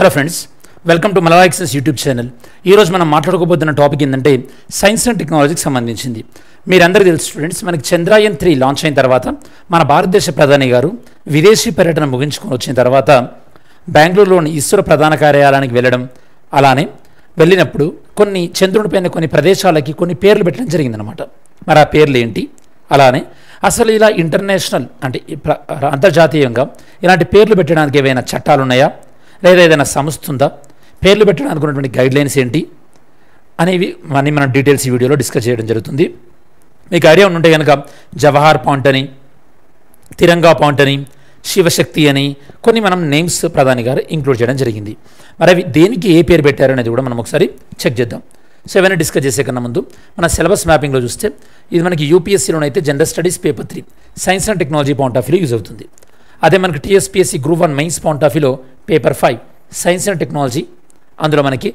Hello friends, welcome to Mana La Excellence YouTube channel. Ee roju manam maatladukobothuna topic endante science and technology ki sambandhinchindi. Meerandaru telusu students, manaki Chandrayaan-3 launch ayin tarvata mana Bharatdesha pradhani garu videshi paryatana muginchukoni vachin tarvata Bengaluru loni ISRO pradhana karyaalayaniki velladam, alane vellinappudu konni chandrani paina konni pradeshalaki konni perlu pettadam jarigindi annamata. Mara perlu enti, alane అసలు ఇలా international అంటే అంతర్జాతీయంగా ఇలాంటి పేర్లు పెట్టడానికి ఏవైనా చట్టాలు ఉన్నాయా, లేదా ఏదైనా సంస్థ ఉందా, పేర్లు పెట్టడానికి ఉన్నటువంటి గైడ్లైన్స్ ఏంటి అనేవి మనం డీటెయిల్స్ ఈ వీడియోలో డిస్కస్ చేయడం జరుగుతుంది. మీకు ఐడియా ఉంటే కనుక జవహర్ పాయింట్ అని, తిరంగా పాయింట్ అని, శివశక్తి అని కొన్ని మనం నేమ్స్ ప్రధాని గారు ఇంక్లూడ్ చేయడం జరిగింది. మరి అవి దేనికి ఏ పేరు పెట్టారనేది కూడా మనం ఒకసారి చెక్ చేద్దాం. సో ఇవన్నీ డిస్కస్ చేసే కన్నా ముందు మన సిలబస్ మ్యాపింగ్లో చూస్తే ఇది మనకి యూపీఎస్సీలోనైతే general studies paper 3 science and technology point of వ్యూలో యూజ్ అవుతుంది. అదే మనకి TSPSC group 1 mains point of వ్యూలో పేపర్ 5 సైన్స్ అండ్ టెక్నాలజీ, అందులో మనకి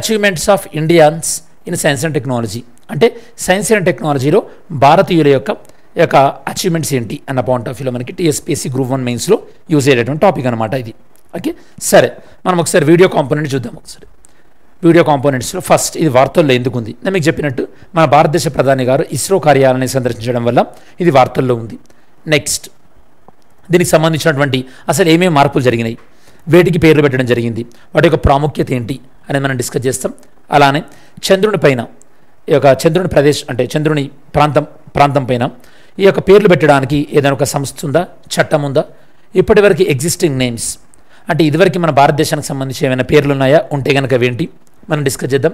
achievements of Indians in science and technology అంటే సైన్స్ అండ్ టెక్నాలజీలో భారతీయుల యొక్క అచీవ్మెంట్స్ ఏంటి అన్న పాయింట్ ఆఫ్ వ్యూలో మనకి టీఎస్పీఎస్సీ గ్రూప్ 1 మెయిన్స్లో యూజ్ అయ్యేటువంటి టాపిక్ అనమాట ఇది. ఓకే, సరే మనం ఒకసారి వీడియో కాంపోనెంట్ చూద్దాం. ఒకసారి వీడియో కాంపోనెంట్స్లో ఫస్ట్ ఇది వార్తల్లో ఎందుకు ఉంది? నేను మీకు చెప్పినట్టు మన భారతదేశ ప్రధాని గారు ఇస్రో కార్యాలయాన్ని సందర్శించడం వల్ల ఇది వార్తల్లో ఉంది. నెక్స్ట్ దీనికి సంబంధించినటువంటి అసలు ఏమేమి మార్పులు జరిగినాయి, వేటికి పేర్లు పెట్టడం జరిగింది, వాటి యొక్క ప్రాముఖ్యత ఏంటి అనేది మనం డిస్కస్ చేస్తాం. అలానే చంద్రుని పైన ఈ యొక్క చంద్రుని ప్రదేశ్ అంటే చంద్రుని ప్రాంతం పైన ఈ యొక్క పేర్లు పెట్టడానికి ఏదైనా ఒక సంస్థ ఉందా, చట్టం ఉందా, ఇప్పటివరకు ఎగ్జిస్టింగ్ నేమ్స్ అంటే ఇదివరకు మన భారతదేశానికి సంబంధించి ఏమైనా పేర్లు ఉన్నాయా, ఉంటే కనుక ఏంటి మనం డిస్కస్ చేద్దాం.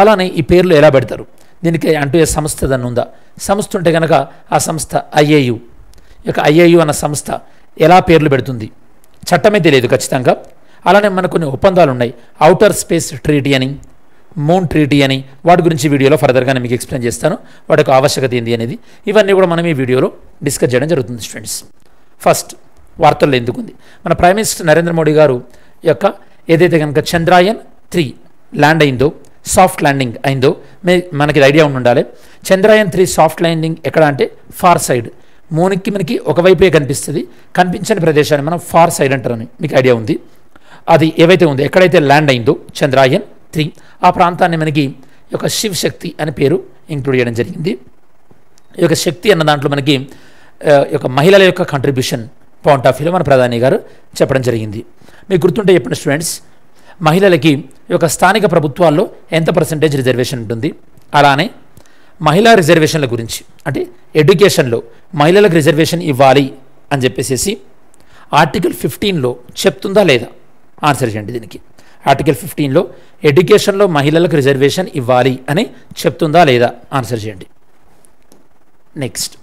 అలానే ఈ పేర్లు ఎలా పెడతారు, దీనికి అంటూ ఏ సంస్థ దాన్ని ఉందా, సంస్థ ఉంటే కనుక ఆ సంస్థ ఐఏయు యొక్క ఐఏయు అన్న సంస్థ ఎలా పేర్లు పెడుతుంది, చట్టమే తెలియదు ఖచ్చితంగా. అలానే మనకు కొన్ని ఒప్పందాలు ఉన్నాయి, ఔటర్ స్పేస్ ట్రీటీ అని, మూన్ ట్రీటీ అని, వాటి గురించి వీడియోలో ఫర్దర్గా నేను మీకు ఎక్స్ప్లెయిన్ చేస్తాను, వాటి యొక్క ఆవశ్యకత ఏంది అనేది. ఇవన్నీ కూడా మనం ఈ వీడియోలో డిస్కస్ చేయడం జరుగుతుంది. స్టూడెంట్స్ ఫస్ట్ వార్తల్లో ఎందుకుంది? మన ప్రైమ్ మినిస్టర్ నరేంద్ర మోడీ గారు యొక్క ఏదైతే కనుక చంద్రయాన్-3 ల్యాండ్ అయిందో, సాఫ్ట్ ల్యాండింగ్ అయిందో మనకి ఐడియా ఉండాలి. చంద్రయాన్-3 సాఫ్ట్ ల్యాండింగ్ ఎక్కడ అంటే ఫార్ సైడ్, మూన్కి మనకి ఒకవైపే కనిపిస్తుంది, కనిపించని ప్రదేశాన్ని మనం ఫార్ సైడ్ అంటారని మీకు ఐడియా ఉంది. అది ఏవైతే ఉందో ఎక్కడైతే ల్యాండ్ అయిందో చంద్రయాన్-3 ఆ ప్రాంతాన్ని మనకి ఒక శివశక్తి అనే పేరు ఇంక్లూడ్ చేయడం జరిగింది. ఈ యొక్క శక్తి అన్న దాంట్లో మనకి యొక్క మహిళల యొక్క కంట్రిబ్యూషన్ పాయింట్ ఆఫ్ వ్యూలో మన ప్రధాని గారు చెప్పడం జరిగింది. మీకు గుర్తుంటే చెప్పిన స్టూడెంట్స్, మహిళలకి ఈ యొక్క స్థానిక ప్రభుత్వాల్లో ఎంత పర్సెంటేజ్ రిజర్వేషన్ ఉంటుంది, అలానే మహిళా రిజర్వేషన్ల గురించి అంటే ఎడ్యుకేషన్లో మహిళలకు రిజర్వేషన్ ఇవ్వాలి అని చెప్పేసి ఆర్టికల్ 15లో చెప్తుందా లేదా ఆన్సర్ చేయండి. దీనికి ఆర్టికల్ 15లో ఎడ్యుకేషన్లో మహిళలకు రిజర్వేషన్ ఇవ్వాలి అని చెప్తుందా లేదా ఆన్సర్ చేయండి. నెక్స్ట్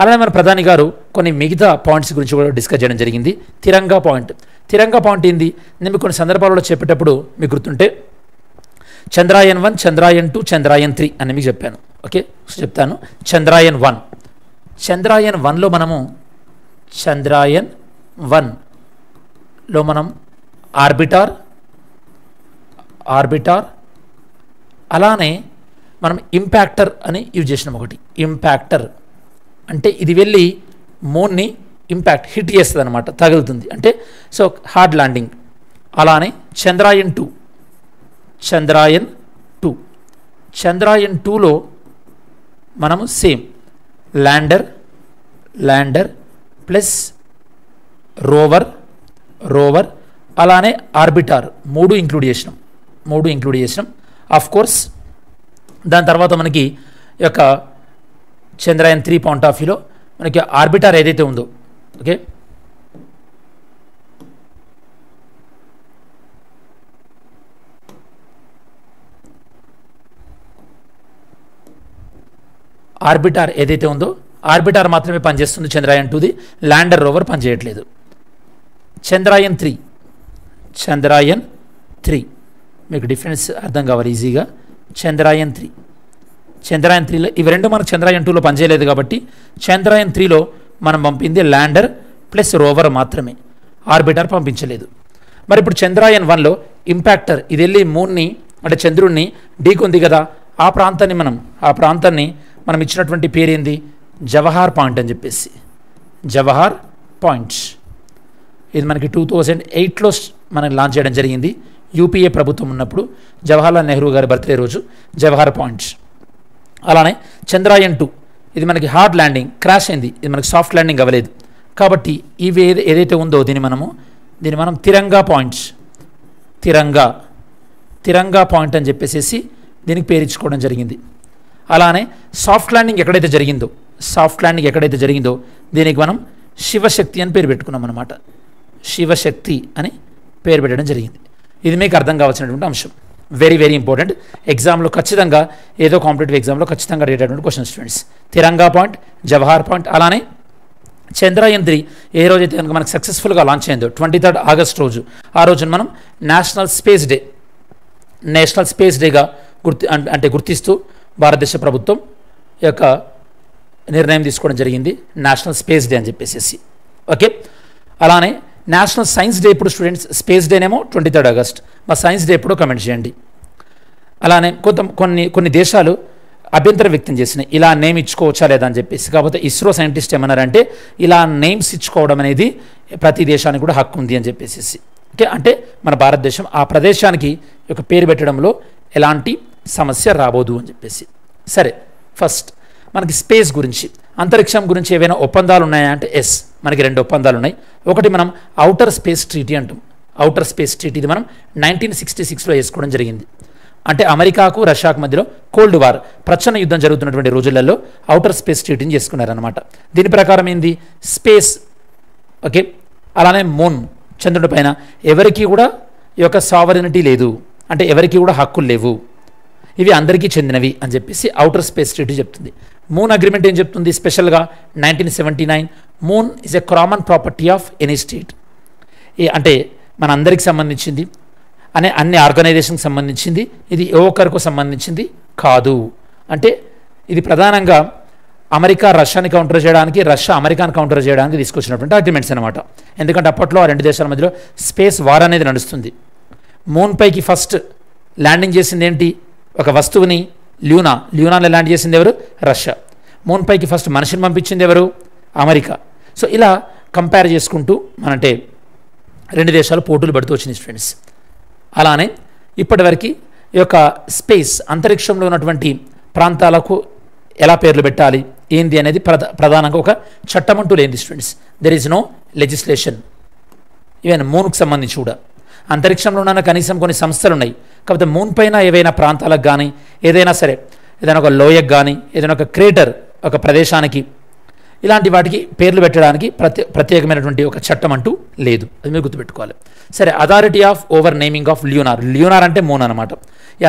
అలానే మన ప్రధాని గారు కొన్ని మిగతా పాయింట్స్ గురించి కూడా డిస్కస్ చేయడం జరిగింది. తిరంగా పాయింట్ ఏంది, నేను కొన్ని సందర్భాలలో చెప్పేటప్పుడు మీకు గుర్తుంటే చంద్రయాన్-1, చంద్రయాన్-2, చంద్రయాన్-3 అని మీకు చెప్పాను. ఓకే, చెప్తాను. చంద్రయాన్-1లో మనము ఆర్బిటార్ అలానే మనం ఇంపాక్టర్ అని యూజ్ చేసినాం. ఒకటి ఇంపాక్టర్ అంటే ఇది వెళ్ళి మూన్ని ఇంపాక్ట్ హిట్ చేస్తుంది అనమాట, తగులుతుంది అంటే సో హార్డ్ ల్యాండింగ్. అలానే చంద్రయాన్-2లో మనము సేమ్ ల్యాండర్ ప్లస్ రోవర్ అలానే ఆర్బిటార్ మూడు ఇంక్లూడ్ చేసినాం. ఆఫ్ కోర్స్ దాని తర్వాత మనకి యొక్క చంద్రయాన్-3 పాయింట్ ఆఫ్ వ్యూలో మనకి ఆర్బిటార్ ఏదైతే ఉందో, ఓకే ఆర్బిటార్ ఏదైతే ఉందో ఆర్బిటార్ మాత్రమే పనిచేస్తుంది చంద్రయాన్-2ది, ల్యాండర్ రోవర్ పనిచేయట్లేదు. చంద్రయాన్-3 మీకు డిఫరెన్స్ అర్థం కావాలి ఈజీగా. చంద్రయాన్-3లో ఇవి రెండు మనకు చంద్రయాన్-2లో పనిచేయలేదు కాబట్టి చంద్రయాన్-3లో మనం పంపింది ల్యాండర్ ప్లస్ రోవర్ మాత్రమే, ఆర్బిటార్ పంపించలేదు. మరి ఇప్పుడు చంద్రయాన్-1లో ఇంపాక్టర్ ఇది వెళ్ళి మూన్ని అంటే చంద్రుడిని ఢీకొంది కదా, ఆ ప్రాంతాన్ని మనం ఇచ్చినటువంటి పేరేంది, జవహర్ పాయింట్ అని చెప్పేసి. జవహర్ పాయింట్ ఇది మనకి 2008లో మనం లాంచ్ చేయడం జరిగింది. యూపీఏ ప్రభుత్వం ఉన్నప్పుడు జవహర్లాల్ నెహ్రూ గారి బర్త్డే రోజు జవహర్ పాయింట్స్. అలానే చంద్రయాన్ 2 ఇది మనకి హార్డ్ ల్యాండింగ్, క్రాష్ అయింది, ఇది మనకి సాఫ్ట్ ల్యాండింగ్ అవ్వలేదు. కాబట్టి ఇవి ఏదైతే ఉందో దీన్ని మనం తిరంగా పాయింట్స్, తిరంగా పాయింట్ అని చెప్పేసి దీనికి పేరిచ్చుకోవడం జరిగింది. అలానే సాఫ్ట్ ల్యాండింగ్ ఎక్కడైతే జరిగిందో దీనికి మనం శివశక్తి అని పేరు పెట్టుకున్నాం అన్నమాట. శివశక్తి అని పేరు పెట్టడం జరిగింది. ఇది మీకు అర్థం కావాల్సినటువంటి అంశం, వెరీ వెరీ ఇంపార్టెంట్. ఎగ్జామ్లో ఖచ్చితంగా ఏదో కాంపిటేటివ్ ఎగ్జామ్లో ఖచ్చితంగా అడిగేటటువంటి question students. Tiranga point, Jawahar point, అలానే చంద్రయాన్ 3 ఏ రోజైతే కనుక మనకు సక్సెస్ఫుల్గా లాంచ్ అయిందో 23 ఆగస్టు రోజు, ఆ రోజున మనం నేషనల్ స్పేస్ డేగా గుర్తిస్తూ భారతదేశ ప్రభుత్వం యొక్క నిర్ణయం తీసుకోవడం జరిగింది, నేషనల్ స్పేస్ డే అని చెప్పేసి. ఓకే, అలానే నేషనల్ సైన్స్ డే ఇప్పుడు స్టూడెంట్స్, స్పేస్ డేనేమో 23 ఆగస్ట్, మా సైన్స్ డే ఎప్పుడో కమెంట్ చేయండి. అలానే కొన్ని దేశాలు అభ్యంతరం వ్యక్తం చేసినాయి, ఇలా నేమ్ ఇచ్చుకోవచ్చా లేదా అని చెప్పేసి. కాకపోతే ఇస్రో సైంటిస్ట్ ఏమన్నారంటే ఇలా నేమ్స్ ఇచ్చుకోవడం అనేది ప్రతి దేశానికి కూడా హక్కు ఉంది అని చెప్పేసి. ఓకే, అంటే మన భారతదేశం ఆ ప్రదేశానికి ఒక పేరు పెట్టడంలో ఎలాంటి సమస్య రాబోదు అని చెప్పేసి. సరే, ఫస్ట్ మనకి స్పేస్ గురించి, అంతరిక్షం గురించి ఏవైనా ఒప్పందాలు ఉన్నాయా అంటే ఎస్, మనకి 2 ఒప్పందాలు ఉన్నాయి. ఒకటి మనం ఔటర్ స్పేస్ ట్రీటీ అంటాం, ఔటర్ స్పేస్ ట్రీటీ ఇది మనం 1966లో వేసుకోవడం జరిగింది. అంటే అమెరికాకు రష్యాకు మధ్యలో కోల్డ్ వార్, ప్రచ్ఛన్న యుద్ధం జరుగుతున్నటువంటి రోజులలో ఔటర్ స్పేస్ ట్రీటీని చేసుకున్నారనమాట. దీని ప్రకారం ఏంది స్పేస్, ఓకే, అలానే మూన్, చంద్రుడి పైన ఎవరికి కూడా ఈ యొక్క సావరినిటీ లేదు, అంటే ఎవరికి కూడా హక్కులు లేవు, ఇవి అందరికీ చెందినవి అని చెప్పేసి ఔటర్ స్పేస్ ట్రీటీ చెప్తుంది. మూన్ అగ్రిమెంట్ ఏం చెప్తుంది స్పెషల్గా 1979, moon is a common property of any state, అంటే మన అందరికి సంబంధించింది అనే అన్ని ఆర్గనైజేషన్కి సంబంధించింది, ఇది ఏ ఒక్కరికో సంబంధించింది కాదు. అంటే ఇది ప్రధానంగా అమెరికా రష్యాని కౌంటర్ చేయడానికి, రష్యా అమెరికాను కౌంటర్ చేయడానికి తీసుకొచ్చినటువంటి అగ్రిమెంట్స్ అనమాట. ఎందుకంటే అప్పట్లో ఆ 2 దేశాల మధ్యలో స్పేస్ వార్ అనేది నడుస్తుంది. మూన్ పైకి ఫస్ట్ ల్యాండింగ్ చేసింది ఏంటి, ఒక వస్తువుని, ల్యూనాలో ల్యాండ్ చేసింది ఎవరు, రష్యా. మూన్ పైకి ఫస్ట్ మనిషిని పంపించింది ఎవరు, అమెరికా. సో ఇలా కంపేర్ చేసుకుంటూ మనంటే 2 దేశాలు పోటీలు పడుతూ వచ్చినాయి స్టూడెంట్స్. అలానే ఇప్పటివరకు ఈ యొక్క స్పేస్ అంతరిక్షంలో ఉన్నటువంటి ప్రాంతాలకు ఎలా పేర్లు పెట్టాలి ఏంది అనేది ప్రధానంగా ఒక చట్టం అంటూ లేని students, there is no legislation. Even మూన్కు సంబంధించి కూడా అంతరిక్షంలో ఉన్న కనీసం కొన్ని సంస్థలు ఉన్నాయి, కాకపోతే మూన్ పైన ఏవైనా ప్రాంతాలకు కానీ ఏదైనా సరే, ఏదైనా ఒక లోయకు కానీ ఏదైనా ఒక క్రేటర్ ఒక ప్రదేశానికి ఇలాంటి వాటికి పేర్లు పెట్టడానికి ప్రత్యేకమైనటువంటి ఒక చట్టం అంటూ లేదు, అది మీరు గుర్తుపెట్టుకోవాలి. సరే, authority of over naming of lunar అంటే మూన్ అనమాట. ఈ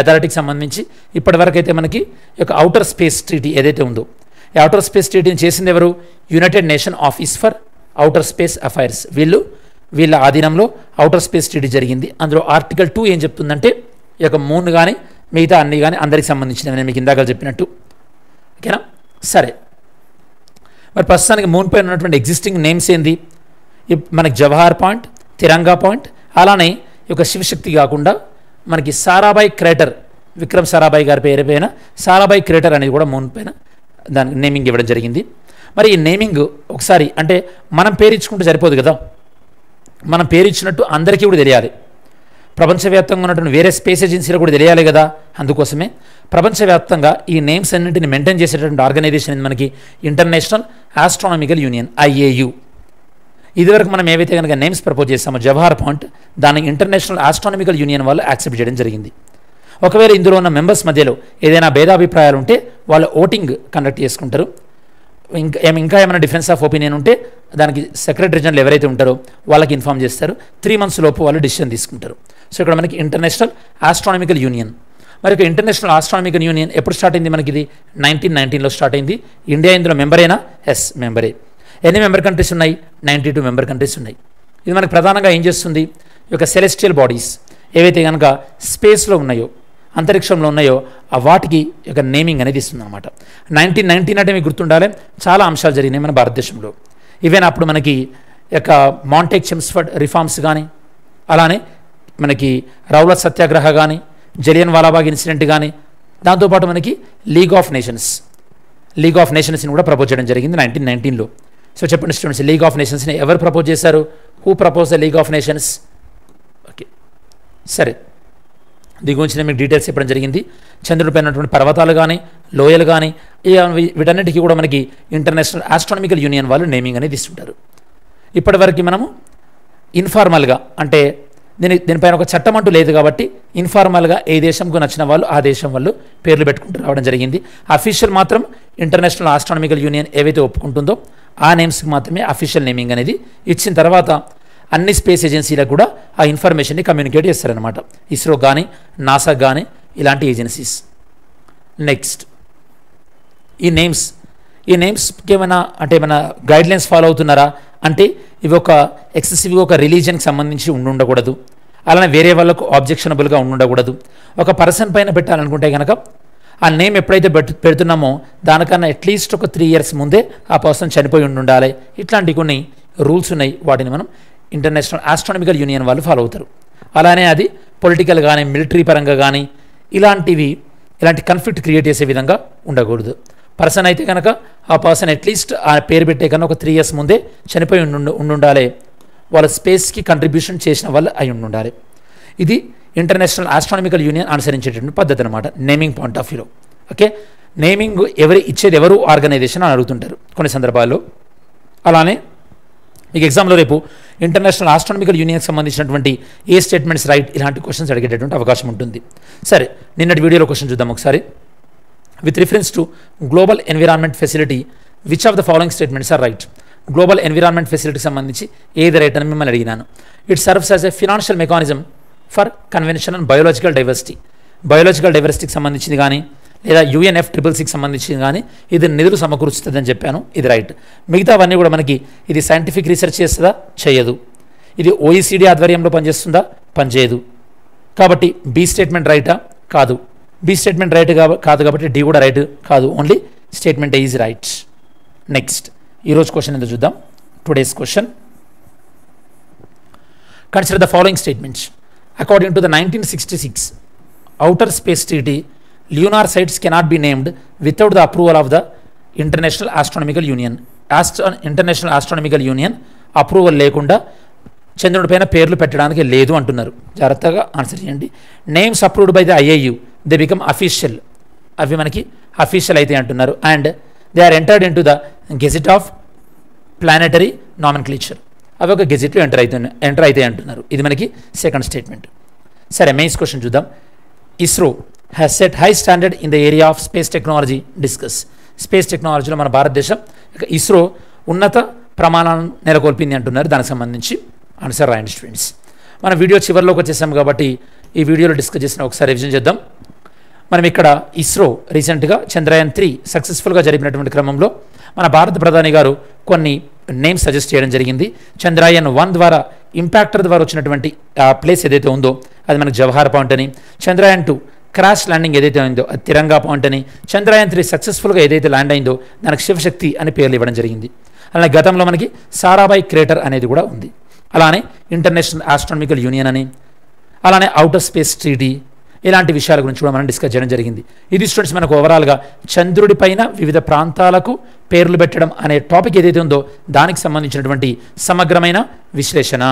అథారిటీకి సంబంధించి ఇప్పటివరకు అయితే మనకి ఈ యొక్క ఔటర్ స్పేస్ ట్రీటీ ఏదైతే ఉందో, ఈ ఔటర్ స్పేస్ ట్రీటీని చేసింది ఎవరు, United Nation Office for Outer Space Affairs, వీళ్ళ ఆధీనంలో ఔటర్ స్పేస్ ట్రీటీ జరిగింది. అందులో ఆర్టికల్ 2 ఏం చెప్తుందంటే ఈ యొక్క మూన్ కానీ మిగతా అన్నీ కానీ అందరికి సంబంధించినవి, నేను మీకు ఇందాక చెప్పినట్టు. ఓకేనా, సరే, మరి ప్రస్తుతానికి మూన్ పైన ఉన్నటువంటి ఎగ్జిస్టింగ్ నేమ్స్ ఏంది, మనకి జవహర్ పాయింట్, తిరంగా పాయింట్, అలానే ఈ యొక్క శివశక్తి కాకుండా మనకి సారాభాయ్ క్రేటర్, విక్రమ్ సారాభాయ్ గారి పేరు పైన సారాభాయ్ క్రేటర్ అనేది కూడా మూన్ పైన దానికి నేమింగ్ ఇవ్వడం జరిగింది. మరి ఈ నేమింగ్ ఒకసారి అంటే మనం పేరు ఇచ్చుకుంటే సరిపోదు కదా, మనం పేరు ఇచ్చినట్టు అందరికీ కూడా తెలియాలి, ప్రపంచవ్యాప్తంగా ఉన్నటువంటి వేరే స్పేస్ ఏజెన్సీలో కూడా తెలియాలి కదా. అందుకోసమే ప్రపంచవ్యాప్తంగా ఈ నేమ్స్ అన్నింటిని మెయింటైన్ చేసేటువంటి ఆర్గనైజేషన్ మనకి ఇంటర్నేషనల్ ఆస్ట్రానమికల్ యూనియన్, IAU. ఇదివరకు మనం ఏవైతే కనుక నేమ్స్ ప్రపోజ్ చేస్తామో జవహర్ పాయింట్, దానికి ఇంటర్నేషనల్ ఆస్ట్రానమికల్ యూనియన్ వాళ్ళు యాక్సెప్ట్ చేయడం జరిగింది. ఒకవేళ ఇందులో ఉన్న మెంబర్స్ మధ్యలో ఏదైనా భేదాభిప్రాయాలు ఉంటే వాళ్ళు ఓటింగ్ కండక్ట్ చేసుకుంటారు. ఇంకా ఏమైనా డిఫరెన్స్ ఆఫ్ ఒపీనియన్ ఉంటే దానికి సెక్రటరీ జనరల్ ఎవరైతే ఉంటారో వాళ్ళకి ఇన్ఫామ్ చేస్తారు, 3 months లోపు వాళ్ళు డిసిషన్ తీసుకుంటారు. సో ఇక్కడ మనకి ఇంటర్నేషనల్ ఆస్ట్రానమికల్ యూనియన్, మరి ఒక ఇంటర్నేషనల్ ఆస్ట్రానమికల్ యూనియన్ ఎప్పుడు స్టార్ట్ అయింది, మనకి ఇది 1919లో స్టార్ట్ అయింది. ఇండియా ఇందులో మెంబరేనా, ఎస్ మెంబరే. ఎన్ని మెంబర్ కంట్రీస్ ఉన్నాయి, 92 మెంబర్ కంట్రీస్ ఉన్నాయి. ఇది మనకు ప్రధానంగా ఏం చేస్తుంది, ఈ యొక్క సెలెస్టియల్ బాడీస్ ఏవైతే కనుక స్పేస్లో ఉన్నాయో, అంతరిక్షంలో ఉన్నాయో ఆ వాటికి యొక్క నేమింగ్ అనేది ఇస్తుంది అనమాట. 1919 అంటే మీకు గుర్తుండాలి, చాలా అంశాలు జరిగినాయి మన భారతదేశంలో. ఈవెన్ అప్పుడు మనకి యొక్క మాంటాగు చెమ్స్ఫర్డ్ రిఫార్మ్స్ కానీ, అలానే మనకి రౌలత్ సత్యాగ్రహ కానీ, జలియన్వాలా బాగ్ ఇన్సిడెంట్ కానీ, దాంతోపాటు మనకి లీగ్ ఆఫ్ నేషన్స్ని కూడా ప్రపోజ్ చేయడం జరిగింది 1919లో. సో చెప్పండి స్టూడెంట్స్, లీగ్ ఆఫ్ నేషన్స్ని ఎవరు ప్రపోజ్ చేశారు, who propose the League of Nations, సరే దీని గురించి నేను మీకు డీటెయిల్స్ చెప్పడం జరిగింది. చంద్రుడిపై ఉన్నటువంటి పర్వతాలు కానీ లోయలు కానీ వీటన్నిటికీ కూడా మనకి ఇంటర్నేషనల్ ఆస్ట్రానమికల్ యూనియన్ వాళ్ళు నేమింగ్ అనేది ఇస్తుంటారు. ఇప్పటివరకు మనము ఇన్ఫార్మల్గా అంటే దీనిపైన ఒక చట్టం అంటూ లేదు కాబట్టి ఇన్ఫార్మల్గా ఏ దేశంకు నచ్చిన వాళ్ళు ఆ దేశం వాళ్ళు పేర్లు పెట్టుకుంటూ రావడం జరిగింది. అఫీషియల్ మాత్రం ఇంటర్నేషనల్ ఆస్ట్రానమికల్ యూనియన్ ఏవైతే ఒప్పుకుంటుందో ఆ నేమ్స్కి మాత్రమే అఫీషియల్ నేమింగ్ అనేది ఇచ్చిన తర్వాత అన్ని స్పేస్ ఏజెన్సీలకు కూడా ఆ ఇన్ఫర్మేషన్ని కమ్యూనికేట్ చేస్తారనమాట, ఇస్రో కానీ నాసా కానీ ఇలాంటి ఏజెన్సీస్. నెక్స్ట్ ఈ నేమ్స్కి ఏమైనా అంటే ఏమైనా గైడ్లైన్స్ ఫాలో అవుతున్నారా అంటే ఇవి ఒక ఎక్సెసివ్గా ఒక రిలీజియన్కి సంబంధించి ఉండకూడదు, అలానే వేరే వాళ్ళకు ఆబ్జెక్షనబుల్గా ఉండకూడదు. ఒక పర్సన్ పైన పెట్టాలనుకుంటే కనుక ఆ నేమ్ ఎప్పుడైతే పెడుతున్నామో దానికన్నా అట్లీస్ట్ ఒక 3 years ముందే ఆ పర్సన్ చనిపోయి ఉండాలి. ఇట్లాంటి కొన్ని రూల్స్ ఉన్నాయి, వాటిని మనం ఇంటర్నేషనల్ ఆస్ట్రానమికల్ యూనియన్ వాళ్ళు ఫాలో అవుతారు. అలానే అది పొలిటికల్ కానీ మిలిటరీ పరంగా కానీ ఇలాంటి కన్ఫ్లిక్ట్ క్రియేట్ చేసే విధంగా ఉండకూడదు. పర్సన్ అయితే కనుక ఆ పర్సన్ అట్లీస్ట్ ఆ పేరు పెట్టే కన్నా ఒక 3 years ముందే చనిపోయి ఉండుండాలి, వాళ్ళ స్పేస్కి కంట్రిబ్యూషన్ చేసిన వాళ్ళు అయి ఉండాలి. ఇది ఇంటర్నేషనల్ ఆస్ట్రానమికల్ యూనియన్ అనుసరించేటువంటి పద్ధతి అనమాట నేమింగ్ పాయింట్ ఆఫ్ వ్యూలో. ఓకే, నేమింగ్ ఇచ్చేది ఎవరు ఆర్గనైజేషన్ అని అడుగుతుంటారు కొన్ని సందర్భాల్లో. అలానే మీకు ఎగ్జామ్లో రేపు ఇంటర్నేషనల్ ఆస్ట్రానమికల్ యూనియన్కి సంబంధించినటువంటి ఏ స్టేట్మెంట్స్ రైట్ ఇలాంటి క్వశ్చన్స్ అడిగేటటువంటి అవకాశం ఉంటుంది. సరే, నిన్నటి వీడియోలో క్వశ్చన్ చూద్దాం ఒకసారి. With reference to Global Environment Facility which of the following statements are right? Global Environment ఫెసిలిటీకి సంబంధించి ఏది రైట్ అని మిమ్మల్ని అడిగినాను. It serves as a financial mechanism for convention and biological diversity. Biological డైవర్సిటీకి సంబంధించింది కానీ లేదా UNFCCCకి సంబంధించింది కానీ ఇది నిధులు సమకూరుస్తుందని చెప్పాను, ఇది రైట్. మిగతావన్నీ కూడా మనకి ఇది సైంటిఫిక్ రీసెర్చ్ చేస్తుందా? చేయదు. ఇది OECD ఆధ్వర్యంలో పనిచేస్తుందా? పనిచేయదు. కాబట్టి B స్టేట్మెంట్ రైటా? కాదు. B స్టేట్మెంట్ రైట్ కాదు కాబట్టి D కూడా రైట్ కాదు, only statement A is right. Next ఈరోజు క్వశ్చన్ ఎంత చూద్దాం. Today's question, consider the following statements. According to the 1966 outer space treaty, lunar sites cannot be named without the approval of the International Astronomical Union. International Astronomical Union approval లేకుండా చంద్రుడిపైన పేర్లు పెట్టడానికి లేదు అంటున్నారు. జాగ్రత్తగా answer చేయండి. Names approved by the IAU they become official, అవి మనకి official అయితే అంటున్నారు. And they are entered in to the gazette of planetary nomenclature, అవి ఒక గెజెట్లో ఎంటర్ అవుతాయి అంటున్నారు. ఇది మనకి సెకండ్ స్టేట్మెంట్. సరే, మెయిన్స్ క్వశ్చన్ చూద్దాం. ISRO has set high standard in the area of space technology. Discuss. Space technology లో మన భారతదేశం ఇస్రో ఉన్నత ప్రమాణాలను నెలకొల్పింది అంటున్నారు. దానికి సంబంధించి ఆన్సర్ రాయండి స్టూడెంట్స్. మన వీడియో చివరిలోకి వచ్చేసాం కాబట్టి ఈ వీడియోలో డిస్కస్ చేసిన ఒకసారి రివిజన్ చేద్దాం. మనం ఇక్కడ ఇస్రో రీసెంట్గా చంద్రయాన్-3 సక్సెస్ఫుల్గా జరిపినటువంటి క్రమంలో మన భారత ప్రధాని గారు కొన్ని నేమ్స్ సజెస్ట్ చేయడం జరిగింది. చంద్రయాన్-1 ద్వారా ఇంపాక్టర్ ద్వారా వచ్చినటువంటి ఆ ప్లేస్ ఏదైతే ఉందో అది మనకు జవహర్ పాయింట్ అని, చంద్రయాన్-2 క్రాష్ ల్యాండింగ్ ఏదైతే అయిందో అది తిరంగా పాయింట్ అని, చంద్రయాన్-3 సక్సెస్ఫుల్గా ఏదైతే ల్యాండ్ అయిందో దానికి శివశక్తి అని పేర్లు ఇవ్వడం జరిగింది. అలానే గతంలో మనకి సారాభాయ్ క్రేటర్ అనేది కూడా ఉంది. అలానే ఇంటర్నేషనల్ ఆస్ట్రానమికల్ యూనియన్ అని, అలానే ఔటర్ స్పేస్ ట్రీటీ, ఇలాంటి విషయాల గురించి కూడా మనం డిస్కస్ చేయడం జరిగింది. ఇది స్టూడెంట్స్ మనకు ఓవరాల్గా చంద్రుడిపైన వివిధ ప్రాంతాలకు పేర్లు పెట్టడం అనే టాపిక్ ఏదైతే ఉందో దానికి సంబంధించినటువంటి సమగ్రమైన విశ్లేషణ.